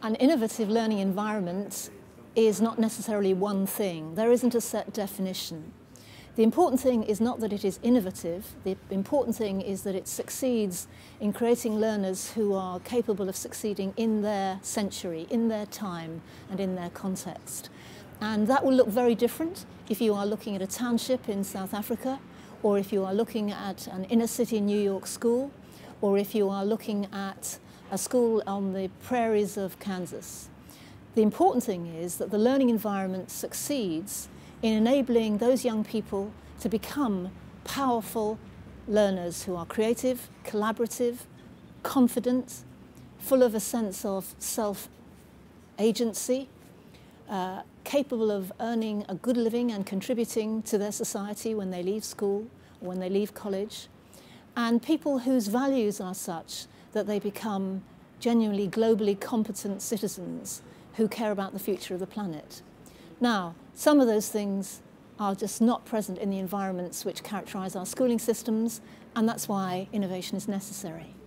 An innovative learning environment is not necessarily one thing. There isn't a set definition. The important thing is not that it is innovative. The important thing is that it succeeds in creating learners who are capable of succeeding in their century, in their time, and in their context. And that will look very different if you are looking at a township in South Africa, or if you are looking at an inner city New York school, or if you are looking at a school on the prairies of Kansas. The important thing is that the learning environment succeeds in enabling those young people to become powerful learners who are creative, collaborative, confident, full of a sense of self-agency, capable of earning a good living and contributing to their society when they leave school or when they leave college, and people whose values are such that they become genuinely globally competent citizens who care about the future of the planet. Now, some of those things are just not present in the environments which characterize our schooling systems, and that's why innovation is necessary.